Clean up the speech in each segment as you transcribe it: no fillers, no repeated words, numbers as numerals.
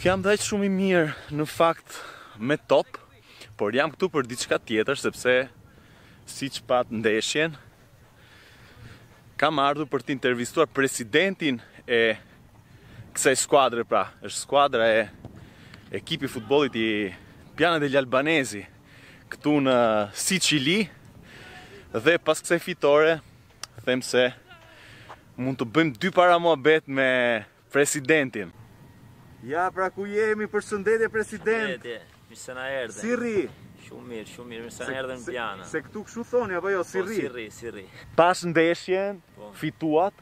Nuk jam daq shumë i mirë në fakt me top, por jam këtu për diçka tjetër sepse siç pat ndeshjen kam ardhur për të intervistuar presidentin e kësaj skuadre, pra, është skuadra e ekipi futbollit i Piana degli Albanesi këtu në Sicili dhe pas kësaj fitore them se mund të bëjmë dy para muhabet me presidentin. Ja, pra ku jemi, përshëndetje president. Mi se na erdhe. Si rri? Shumë mirë, mi se na erdhe në Piana. Se këtu kështu thoni apo jo, si rri? Po, si rri. Pas ndeshjen, fituat,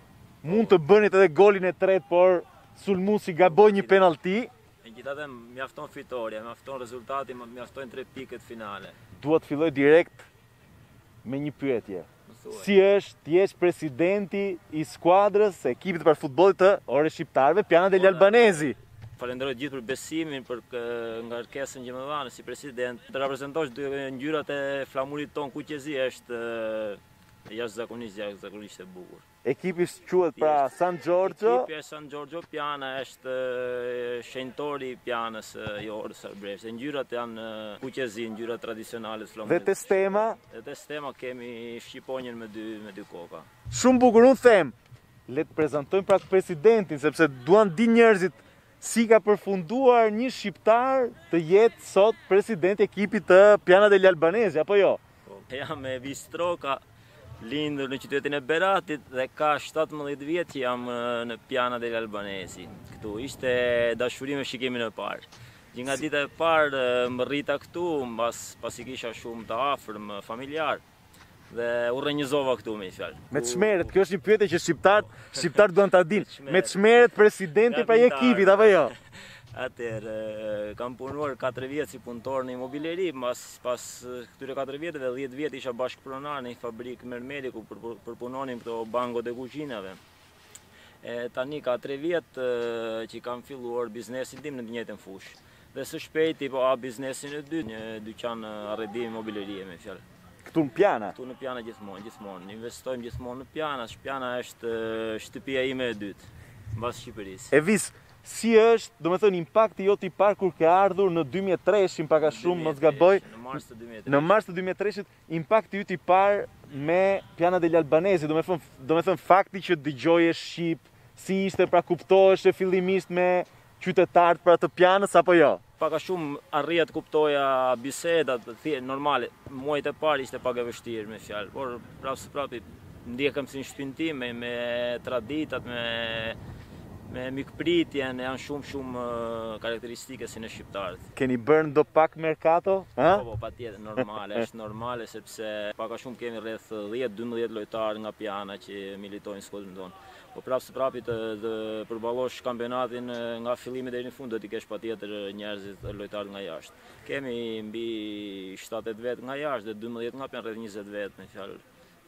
mund të bënit edhe golin e tretë, por sulmuesi gaboi një penalti. Megjithatë mjafton fitoria, mjafton rezultati, mjaftojnë 3 pikët finale. Dua të filloj direkt me një pyetje. Si është ti jesh presidenti i skuadrës, ekipit për futbollit të Orë Shqiptarëve Piana degli Albanesi? Falenderoj gjithë për besimin, për ngarkesën që më dhanë si president. Të reprezentosh ngjyrat e flamurit ton kuqezi është jashtëzakonisht e bukur. Ekipi quhet pra San Giorgio. Ekipi e San Giorgio Piana është shenjtori i Pianës i Orës arbëreshë. Ngjyrat janë kuqezi, ngjyrat tradicionale të flamurit. Dhe testema? Dhe testema kemi shqiponjën me dy koka. Shumë bukur, unë them. Le të prezantojmë pra presidentin sepse duan di njerëzit si ka përfunduar një shqiptar të jetë sot president ekipit të Piana degli Albanesi, apo jo? Jam e Vistro, ka lindur në qytetin e Beratit dhe ka 17 vjet që jam në Piana degli Albanesi. Këtu ishte dashuri me shikimin e parë. Që nga dita e parë më rrita këtu, pasi kisha shumë të afërm familjar. Dhe u rënjëzova këtu me i fjalë. Me çmeret, kjo është një pyetje që shqiptarët duan ta dinë. Me çmeret presidenti pra i ekipit apo jo? Atëherë, kam punuar 4 vjet si punëtor në imobileri, pas këtyre 4 vjetëve 10 vjet isha bashkëpronar në një fabrikë mermeri ku përpunonim këto bango të kuzhinave. Tani ka 3 vjet që kam filluar biznesin tim në të njëjtën fushë. Dhe së shpejti po ha biznesin e dytë, një dyqan arredimi mobilerie me fjalë. Këtu në Piana? Këtu në Piana gjithmonë. Investojmë gjithmonë në Piana. Shpiana është shtëpia ime e dytë, mbas Shqiperisë. Evis, si është, do me thënë, impakti jot i parë kur ke ardhur në 2003, pak a shumë, mos gaboj, në mars të 2003, impakti jot i parë me Piana degli Albanesi, do me thënë, fakti që dëgjoje shqip, si ishte pra kuptohesh fillimisht me qytetarët pra të Pianës apo jo? Paka shumë arrija të kuptoja bisedat, normale, muajt e parë ishte pak e vështirë me fjalë, por prapë ndjekëm si në shtëpinë time, me traditat, me mikpritjen, janë shumë karakteristike si në shqiptarët. Keni bërë ndo pak merkato? Po, patjetër, normale, është normale, sepse paka shumë kemi rreth 10-12 lojtarë nga Piana që militojnë skuadrën tonë. Po prapë të përballosh kampionatin nga fillimi deri në fund do t'i kesh patjetër njerëzit lojtarë nga jashtë. Kemi mbi 7-8 vet nga jashtë dhe 12 nga rreth 20 vet me fjalë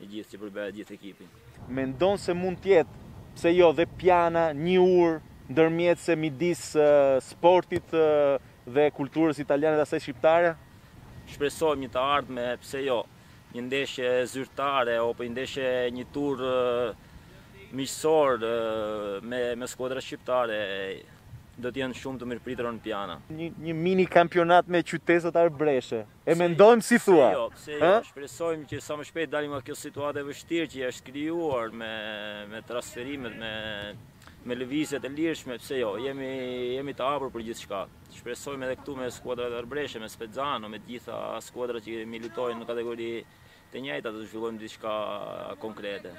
i gjithë që përbëhet gjithë ekipin. Mendon se mund të jetë pse jo dhe Piana një urë ndërmjet se midis sportit dhe kulturës italiane dhe asaj shqiptare? Shpresojmë një të ardhme, pse jo, një ndeshje zyrtare apo një ndeshje një tur miqësor me skuadra shqiptare do t'jenë shumë të mirëpritura në Piana. Një mini kampionat me qytetet arbëreshë. E mendojmë si thua? Se jo, shpresojmë që sa më shpejt dalim nga kjo situatë e vështirë që është krijuar me transferimet, me lëvizjet e lirshme, pse jo, jemi të hapur për gjithçka. Shpresojmë edhe këtu me skuadrat arbëreshë, me Spezzano, me gjitha skuadrat që militojnë në kategori të njëjta do të zhvillojmë diçka konkrete.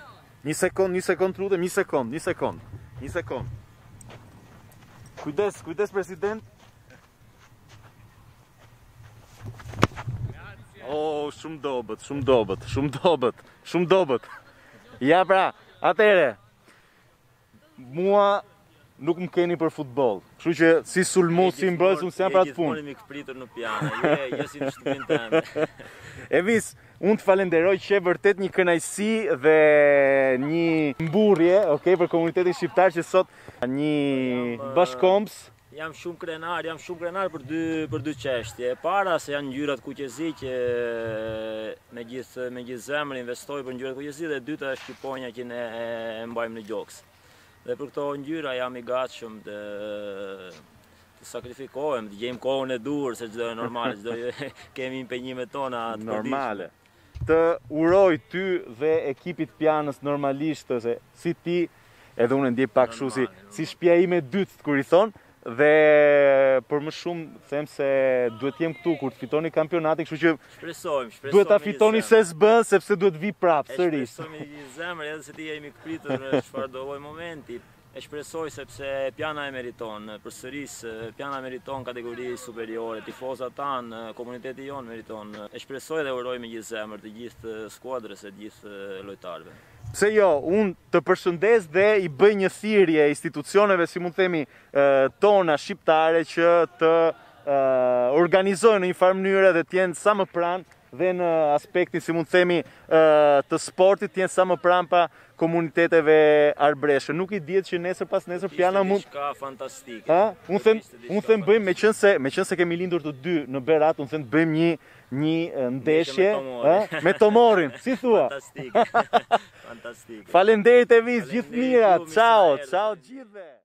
Një sekond. Kujdes, president. Oh, shumë dobët. Ja pra, atëre. Mua nuk më keni për futboll. Kështu që si sulmu, si mbrojtës, unë s'jam për atë punë. Je gjithmonë i mikpritur në Piana, jo si në shtëpinë tënde. Evis, unë të falenderoj që e vërtet një kënaqësi dhe një mburje, okay, për komunitetin shqiptar që sot një bashkombës. Jam shumë krenar për dy çështje. E para se janë ngjyrat kuqezi që me gjithë zemrën investoj për ngjyrat kuqezi dhe e dyta është shqiponja që ne mbajmë në gjoks. Dhe për këto ngjyra jam i gatshëm të sakrifikohem, të gjejmë kohën e dur, se çdo e normale, çdo kemi impenjimet tona të normale. Të uroj ty dhe ekipit Pianës normalisht ose si ti, edhe unë ndjej pak kështu si shtëpia ime e dytë kur i thon dhe për më shumë them se duhet jem këtu kur të fitoni kampionatin, kështu që shpresojmë. Duhet ta fitoni se s'bën, sepse duhet vi prapë sërish. Shpresojmë i zemër edhe se ti je i mikpritur çfarë do lloj momenti. E shpresoj sepse Piana e meriton, përsëris Piana meriton kategori superiore, tifoza tanë, komuniteti jonë meriton. E shpresoj dhe uroj me gjithë zemër të gjithë skuadrës e gjithë lojtarëve. Pse jo, unë të përshëndes dhe i bëj një thirrje institucioneve, si mund themi, tona shqiptare që të organizojnë në një farë mënyrë dhe të jenë sa më pranë dhe në aspektin, si mund të themi, të sportit t'jenë sa më prampa komuniteteve arbëreshë. Nuk i dihet që nesër pas nesër Piana mund... Ishte diçka fantastike. Unë them bëjmë, me qënë se kemi lindur të dy në Berat, unë them bëjmë një ndeshje me Tomorin, si thua? Fantastike. Falenderit e vis, gjithë mira, ciao, ciao gjithve.